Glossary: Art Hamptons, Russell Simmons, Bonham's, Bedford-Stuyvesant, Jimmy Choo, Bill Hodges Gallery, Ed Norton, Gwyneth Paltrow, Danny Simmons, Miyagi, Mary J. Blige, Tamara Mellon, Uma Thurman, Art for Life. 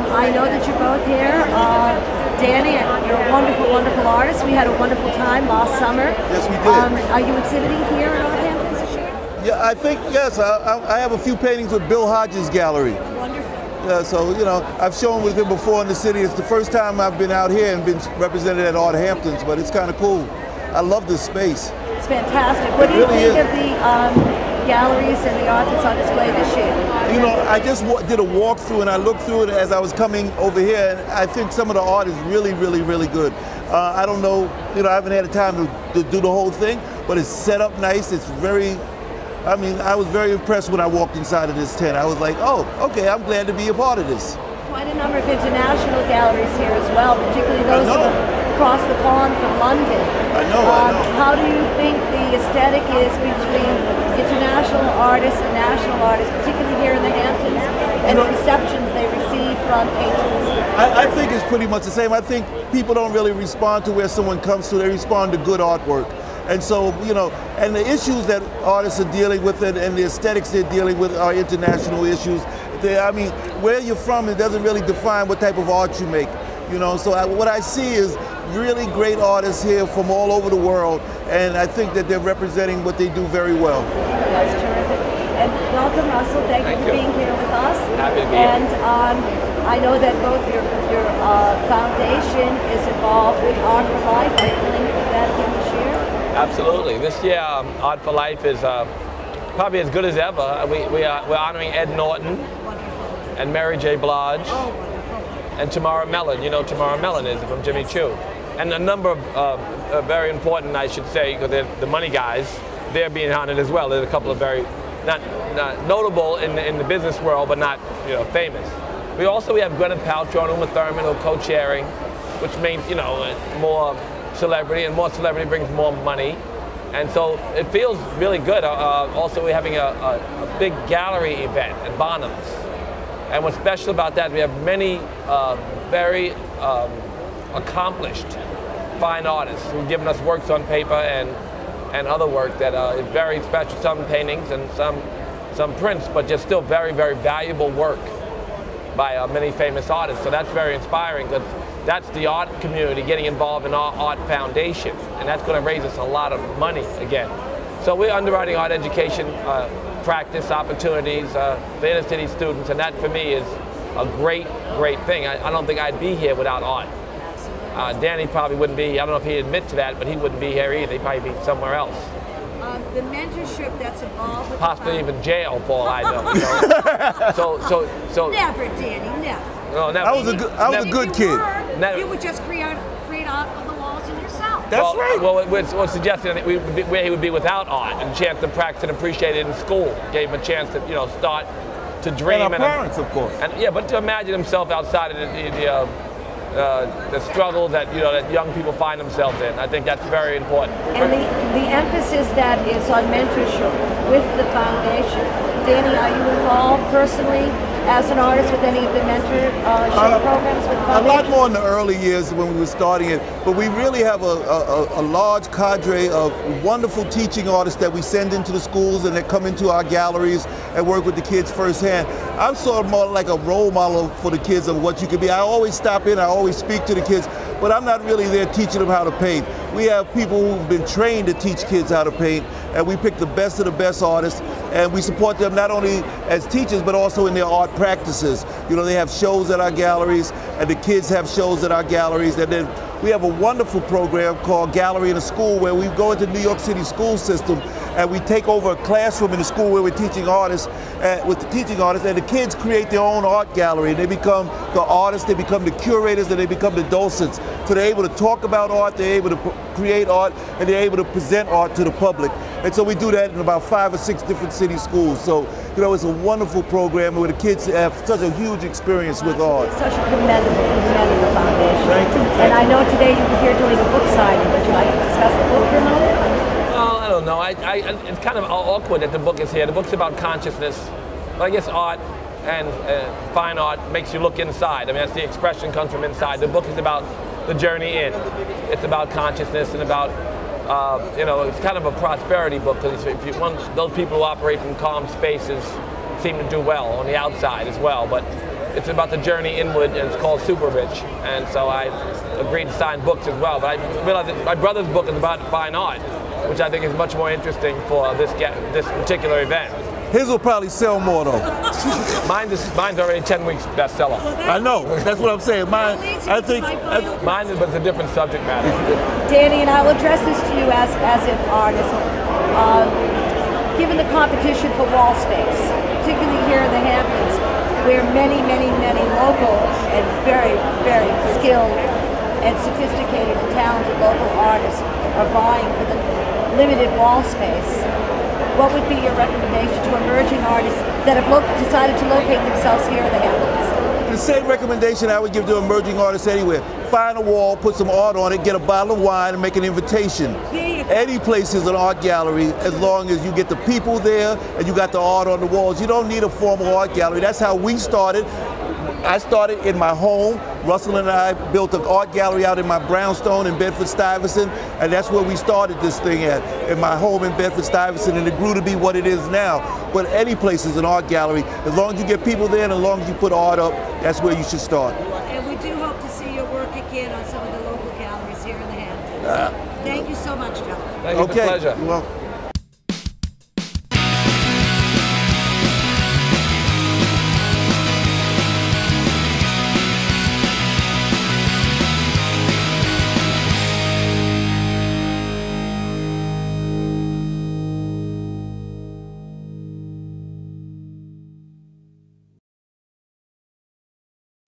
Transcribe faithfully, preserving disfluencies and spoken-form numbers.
Um, I know that you're both here. Uh, Danny, you're a wonderful, wonderful artist. We had a wonderful time last summer. Yes, we did. Um, are you exhibiting here at Art Hamptons this year? Yeah, I think, yes. I, I, I have a few paintings with Bill Hodges Gallery. Wonderful. Yeah, so, you know, I've shown with him before in the city. It's the first time I've been out here and been represented at Art Hamptons, but it's kind of cool. I love this space. It's fantastic. What do you think of the um, galleries and the art that's on display this year? You know, I just w did a walkthrough and I looked through it as I was coming over here, and I think some of the art is really, really, really good. Uh, I don't know, you know, I haven't had the time to, to do the whole thing, but it's set up nice. It's very, I mean, I was very impressed when I walked inside of this tent. I was like, oh, okay, I'm glad to be a part of this. Quite a number of international galleries here as well, particularly those that are across the pond from London. I know, um, I know. How do you think the aesthetic is between international artists and national artists, particularly here in the Hamptons, and the receptions they receive from patrons? I, I think it's pretty much the same. I think people don't really respond to where someone comes to. They respond to good artwork. And so, you know, and the issues that artists are dealing with and, and the aesthetics they're dealing with are international issues. They, I mean, where you're from, it doesn't really define what type of art you make. You know, so I, what I see is really great artists here from all over the world, and I think that they're representing what they do very well. That's terrific. And welcome, Russell. Thank, Thank you for you. being here with us. Happy to be and, here. Um, I know that both your, your uh, foundation is involved with Art for Life. Are you linked with that again this year? Absolutely. This year, um, Art for Life is uh, probably as good as ever. We, we are, we're honoring Ed Norton wonderful. and Mary J. Blige. Oh, and Tamara Mellon, you know Tamara Mellon is from Jimmy Choo. And a number of uh, very important, I should say, because the money guys, they're being honored as well. There's a couple of very, not, not notable in the, in the business world, but not you know famous. We also we have Gwyneth Paltrow and Uma Thurman who are co-chairing, which means you know more celebrity, and more celebrity brings more money. And so it feels really good. Uh, also, we're having a, a, a big gallery event at Bonham's. And what's special about that, we have many uh, very um, accomplished fine artists who've given us works on paper and, and other work that uh, is very special, some paintings and some, some prints, but just still very, very valuable work by uh, many famous artists. So that's very inspiring because that's the art community getting involved in our art foundation, and that's going to raise us a lot of money again. So we're underwriting art education uh, practice opportunities uh, for inner city students, and that for me is a great, great thing. I, I don't think I'd be here without art. Uh, Danny probably wouldn't be, I don't know if he'd admit to that, but he wouldn't be here either. He'd probably be somewhere else. Um, the mentorship that's involved with possibly the even jail for all I know. You know? so, so, so, never, Danny, never. No, never. I was a good, I was a good kid. Were, you would just create, create art on the walls in yourself. That's well, right. Well, we're, we're suggesting that we would be, where he would be without art, and a chance to practice and appreciate it in school. Gave him a chance to, you know, start to dream. And our parents, and, of course. And, yeah, but to imagine himself outside of the, the, the, uh, uh, the struggle that, you know, that young people find themselves in. I think that's very important. And the, the emphasis that is on mentorship with the foundation. Danny, are you involved personally as an artist with any of the mentorship uh, programs with the foundation? A lot more in the early years when we were starting it, but we really have a, a, a large cadre of wonderful teaching artists that we send into the schools and that come into our galleries and work with the kids firsthand. I'm sort of more like a role model for the kids of what you could be. I always stop in, I always speak to the kids, but I'm not really there teaching them how to paint. We have people who've been trained to teach kids how to paint, and we pick the best of the best artists, and we support them not only as teachers, but also in their art practices. You know, they have shows at our galleries, and the kids have shows at our galleries, and then we have a wonderful program called Gallery in a School, where we go into the New York City school system, and we take over a classroom in the school where we're teaching artists, uh, with the teaching artists, and the kids create their own art gallery, and they become the artists, they become the curators, and they become the docents. So they're able to talk about art, they're able to create art, and they're able to present art to the public. And so we do that in about five or six different city schools. So, you know, it's a wonderful program where the kids have such a huge experience with art. It's such a commendable, commendable foundation. Thank you. And I know today you were here doing a book signing. Would you like to discuss the book for a moment? Oh, I don't know. I, I, it's kind of awkward that the book is here. The book's about consciousness. But I guess art and uh, fine art makes you look inside. I mean, that's the expression comes from inside. The book is about the journey in. It's about consciousness and about, uh, you know, it's kind of a prosperity book because if you, one, those people who operate from calm spaces seem to do well on the outside as well. But it's about the journey inward, and it's called Super Rich. And so I agreed to sign books as well. But I realized that my brother's book is about fine art, which I think is much more interesting for this get, this particular event. His will probably sell more though. Mine is, mine's already ten weeks bestseller. I know, that's what I'm saying. Mine, I think, I, mine is, but it's a different subject matter. Danny, and I will address this to you as, as an artist. Uh, given the competition for wall space, particularly here in the Hamptons, where many, many, many local and very, very skilled and sophisticated and talented local artists are vying for the limited wall space, what would be your recommendation to emerging artists that have decided to locate themselves here in the Hamptons? The same recommendation I would give to emerging artists anywhere. Find a wall, put some art on it, get a bottle of wine, and make an invitation. Any place is an art gallery as long as you get the people there and you got the art on the walls. You don't need a formal art gallery. That's how we started. I started in my home. Russell and I built an art gallery out in my brownstone in Bedford-Stuyvesant, and that's where we started this thing at, in my home in Bedford-Stuyvesant, and it grew to be what it is now. But any place is an art gallery. As long as you get people there and as long as you put art up, that's where you should start. And we do hope to see your work again on some of the local galleries here in the Hamptons. Uh, Thank you so much, John. Thank you, okay. It's a pleasure. You're welcome.